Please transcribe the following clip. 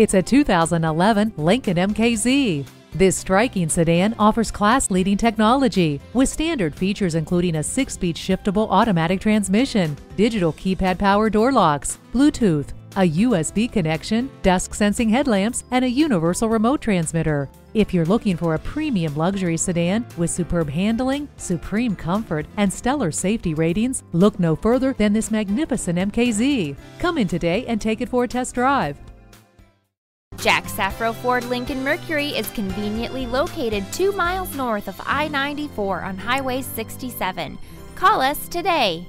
It's a 2011 Lincoln MKZ. This striking sedan offers class-leading technology with standard features including a 6-speed shiftable automatic transmission, digital keypad power door locks, Bluetooth, a USB connection, dusk-sensing headlamps, and a universal remote transmitter. If you're looking for a premium luxury sedan with superb handling, supreme comfort, and stellar safety ratings, look no further than this magnificent MKZ. Come in today and take it for a test drive. Jack Safro Ford Lincoln Mercury is conveniently located 2 miles north of I-94 on Highway 67. Call us today.